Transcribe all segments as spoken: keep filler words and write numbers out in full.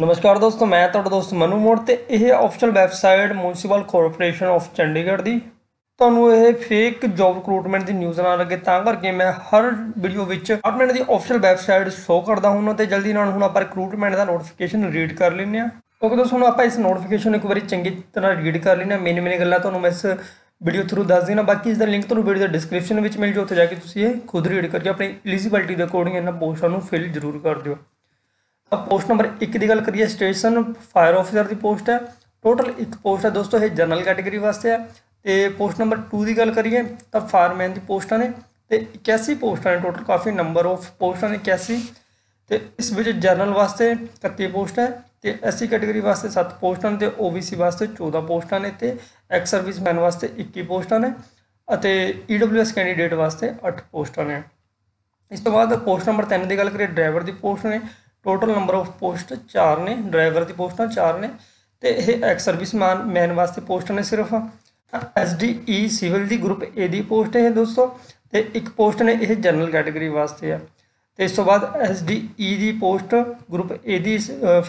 नमस्कार दोस्तों, मैं तुहाडा दोस्त मनु मोड़ ते यह official website municipal corporation of Chandigarh की ਤੁਹਾਨੂੰ ਇਹ फेक जॉब रिक्रूटमेंट की न्यूज़ ना लगे ਤਾਂ करके मैं हर वीडियो डिपार्टमेंट की ऑफिशियल वैबसाइट शो करता हूँ तो जल्दी ਨਾਲ ਹੁਣ ਆਪਾਂ रिक्रूटमेंट का नोटिफिकेशन रीड कर ਲੈਂਦੇ ਹਾਂ। ओके दोस्तों, ਹੁਣ ਆਪਾਂ इस नोटिफिकेशन एक बार चंगी तरह रीड कर ਲੈਂਦੇ ਹਾਂ। मेन मेन ਗੱਲਾਂ ਤੁਹਾਨੂੰ मैं इस वीडियो थ्रू दस देना, बाकी इसका लिंक ਤੁਹਾਨੂੰ वीडियो के डिस्क्रिप्शन में मिल जाओ, ਉੱਥੇ जाके ਤੁਸੀਂ ਇਹ खुद रीड करके अपनी एलिजिबिलिटी के अकॉर्डिंग ਇਹਨਾਂ ਪੋਸਟਾਂ ਨੂੰ ਫਿਲ ਜ਼ਰੂਰ कर ਦਿਓ। अब पोस्ट नंबर एक की गल करिए, स्टेशन फायर ऑफिसर की पोस्ट है, टोटल एक पोस्ट है दोस्तों, ये जनरल कैटेगरी वास्ते है। तो पोस्ट नंबर टू की गल करिए तो फायरमैन की पोस्टा ने तो इक्यासी पोस्टा ने, टोटल काफ़ी नंबर ऑफ पोस्टा ने इक्यासी। तो इस जनरल वास्ते इकती पोस्ट है, तो एस सी कैटेगरी वास्ते सत्त पोस्टा ने, ओ बी सी वास्ते चौदह पोस्टा ने, एक्स सर्विस मैन वास्ते इक्की पोस्टा ने, ई डब्ल्यू एस कैंडीडेट वास्ते अठ पोस्टा ने। इस तो बाद पोस्ट नंबर तीन की गल करिए, ड्राइवर की पोस्ट ने, टोटल नंबर ऑफ पोस्ट चार ने, ड्राइवर की पोस्टा चार ने, तो यह एक्स सर्विस मैन मैन वास्ते पोस्ट ने सिर्फ। एस डी ई सिविल की ग्रुप ए की पोस्ट है दोस्तों, तो एक पोस्ट ने यह जनरल कैटेगरी वास्ते है। तो इस तो बाद एस डी ई की पोस्ट ग्रुप ए की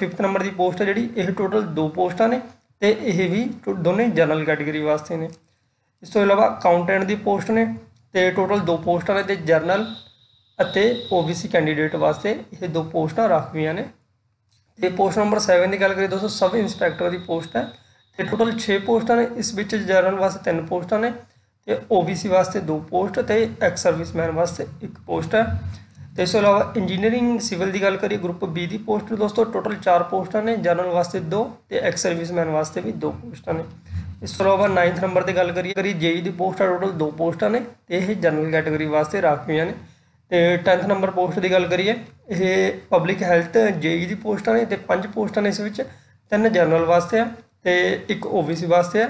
फिफ्थ नंबर की पोस्ट है जी, यह टोटल दो पोस्टा ने, तो यह भी दोनों जनरल कैटेगरी वास्ते ने। इस तो इलावा अकाउंटेंट की पोस्ट ने, तो टोटल दो पोस्टा ने, तो जनरल ਅਤੇ ओबीसी कैंडीडेट वास्ते ये दो पोस्टा रखदियां ने। तो पोस्ट नंबर सैवन की गल करिए दोस्तों, सब इंस्पैक्टर की पोस्ट है, तो टोटल छे पोस्टा ने, इस विच जनरल वास्ते तीन पोस्टा ने, तो ओबीसी वास्ते दो पोस्ट, तो एक्स सर्विसमैन वास्ते एक पोस्ट है। तो इस अलावा इंजीनियरिंग सिविल की गल करिए, ग्रुप बी की पोस्ट दोस्तों, टोटल चार पोस्टा ने, जनरल वास्ते दो, तो एक्स सर्विसमैन वास्ते भी दो पोस्टा ने। इस तो अलावा नाइन्थ नंबर की गल करिए करिए जेई की पोस्ट है, टोटल दो पोस्टा ने, तो यह जनरल कैटेगरी वास्ते रखदियां ने। तो टेंथ नंबर पोस्ट की गल करिए, ये पब्लिक हैल्थ जेई की पोस्टा ने, तो पांच पोस्टा ने, इस विच तीन जनरल वास्ते है, तो एक ओबीसी वास्ते है,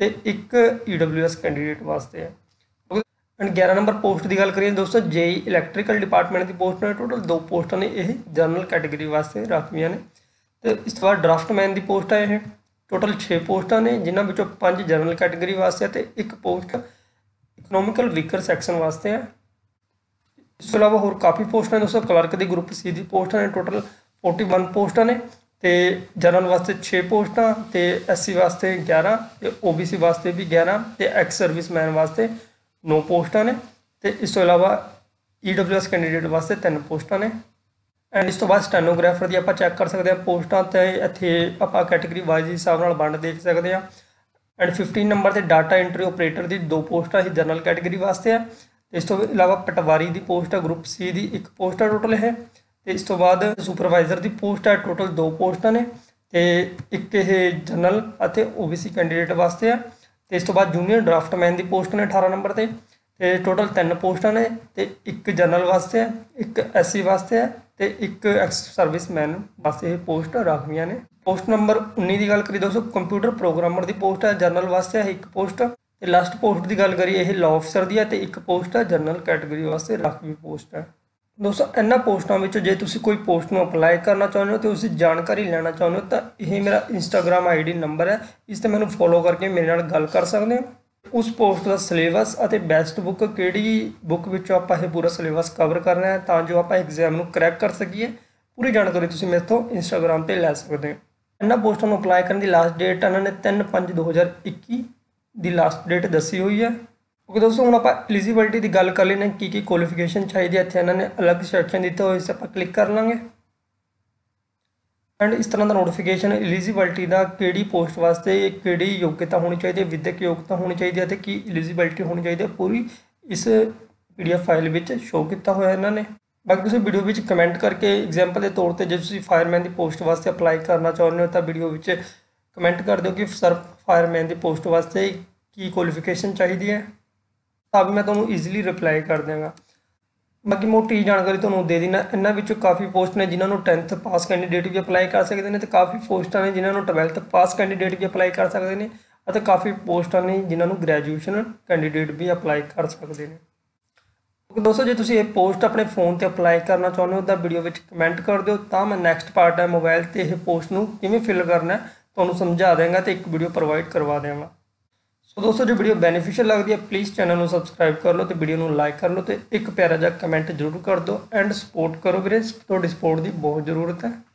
तो एक ईडब्ल्यूएस कैंडीडेट वास्ते है। एंड ग्यारह नंबर पोस्ट की गल करिए दोस्तों, जेई इलैक्ट्रीकल डिपार्टमेंट की पोस्ट ने, टोटल दो पोस्टा ने, यह जनरल कैटेगरी वास्ते रखदियां ने। तो इस तो बाद ड्राफ्टमैन की पोस्ट है, यह टोटल छे पोस्टा ने, जिन्हां विचों पांच जनरल कैटेगरी वास्ते है, तो एक पोस्ट इकनोमिकल वीकर सैक्शन वास्ते है। इस तो अलावा होर काफ़ी पोस्टा ने दोस्तों, क्लर्क की ग्रुप सी की पोस्टा ने, टोटल फोर्टी वन पोस्टा ने, तो जनरल वास्ते छे पोस्टा, तो एस सी वास्ते ग्यारह, तो ओ बी सी वास्ते भी ग्यारह, तो एक्स सर्विसमैन वास्ते नौ पोस्टा ने, तो इस तो अलावा ई डब्ल्यू एस कैंडीडेट वास्ते तीन पोस्टा ने। एंड इस तो बाद स्टैनोग्राफर की आप चैक कर सकते हैं पोस्टा, तो इतने आप कैटेगरी वाइज हिसाब से वंड देख सकते हैं। एंड फिफ्टीन नंबर से डाटा एंट्री ऑपरेटर की दो पोस्टा ही जनरल कैटेगरी वास्ते है। इस तो इलावा पटवारी की पोस्ट है, ग्रुप सी की एक पोस्ट है टोटल है। तो इस तो बाद सुपरवाइजर की पोस्ट है, टोटल दो पोस्टा ने, तो एक यह जनरल और ओ बी सी कैंडीडेट वास्ते है। तो इस तो बाद जूनियर ड्राफ्टमैन की पोस्ट ने अठारह नंबर से, तो टोटल तीन पोस्टा ने, तो एक जनरल वास्ते है, एक एस सी वास्ते है, तो एक एक्स सर्विसमैन वास्ते यह पोस्ट रखदियां ने। पोस्ट नंबर उन्नीस की गल करिए दोस्तों, कंप्यूटर प्रोग्रामर की पोस्ट है, जनरल वास्ते है एक पोस्ट। तो लास्ट पोस्ट की गल करिए, यह लॉ ऑफिसर की है, तो एक पोस्ट है जनरल कैटेगरी वास्ते रखवी पोस्ट है। दोस्तों इन्होंने पोस्टों में जे तुम कोई पोस्ट में अपलाई करना चाहते हो, तो उसकी जानकारी लेना चाहते हो, तो यह मेरा इंस्टाग्राम आई डी नंबर है, इस पर मैं फॉलो करके मेरे नाल गल कर सकते हो। उस पोस्ट का सिलेबस और बैस्ट बुक कि बुक में आप पूरा सिलेबस कवर करना है, तो जो आप एग्जाम क्रैक कर सकी, पूरी जानकारी तुम मेरे तो इंस्टाग्राम पर लै सकते हो। इन्होंने पोस्टों में अपलाई करने की लास्ट डेट इन्होंने तीन पाँच दो हज़ार इक्की दी लास्ट डेट दसी हुई है। ओके दोस्तों, हम आप एलिजिबिलिटी की गल कर लेने की की क्वालिफिकेशन चाहिए, इतने इन्होंने अलग सैक्शन दिता हो, इस आप क्लिक कर लेंगे। एंड इस तरह का नोटिफिकेशन एलिजिबिलिटी का कि पोस्ट वास्ते कि योग्यता होनी चाहिए, विद्यक योग्यता होनी चाहिए, तो की एलिजिबिलिटी होनी चाहिए, पूरी इस पी डी एफ फाइल में शो किया हुआ इन्होंने। बाकी तुम वीडियो में कमेंट करके एग्जाम्पल के तौर पर जो तुम फायरमैन की पोस्ट वास्ते अपलाई करना चाहते हो, तो वीडियो में कमेंट कर दो कि सर फायरमैन की पोस्ट वास्ते की क्वालिफिकेशन चाहिए है, तब मैं तुम्हें ईजिली रिप्लाई कर देंगा। बाकी मोटी जानकारी तो दे देना। इन्होंने काफ़ी पोस्ट ने जिन्होंने टेंथ पास कैंडीडेट भी अपलाई कर सकते हैं, तो काफ़ी पोस्टा ने जिन्होंने ट्वेल्थ पास कैंडीडेट भी अपलाई कर सकते हैं, और काफ़ी पोस्टा ने जिन्होंने ग्रैजुएशन कैंडीडेट भी अपलाई कर सकते हैं। तो दोस्तों जो तुम ये पोस्ट अपने फोन पर अपलाई करना चाहते हो, तो वीडियो में कमेंट कर दो, तो मैं नैक्सट पार्ट है मोबाइल से यह पोस्ट को किवें फिल करना है तो समझा देंगे, तो एक वीडियो प्रोवाइड करवा देंगे। सो दोस्तों जो वीडियो बेनिफिशियल लगती है, प्लीज़ चैनल को सब्सक्राइब कर लो, तो वीडियो को लाइक कर लो, तो एक प्यारा जा कमेंट जरूर कर दो एंड सपोर्ट करो वीरे, तो सपोर्ट की बहुत जरूरत है।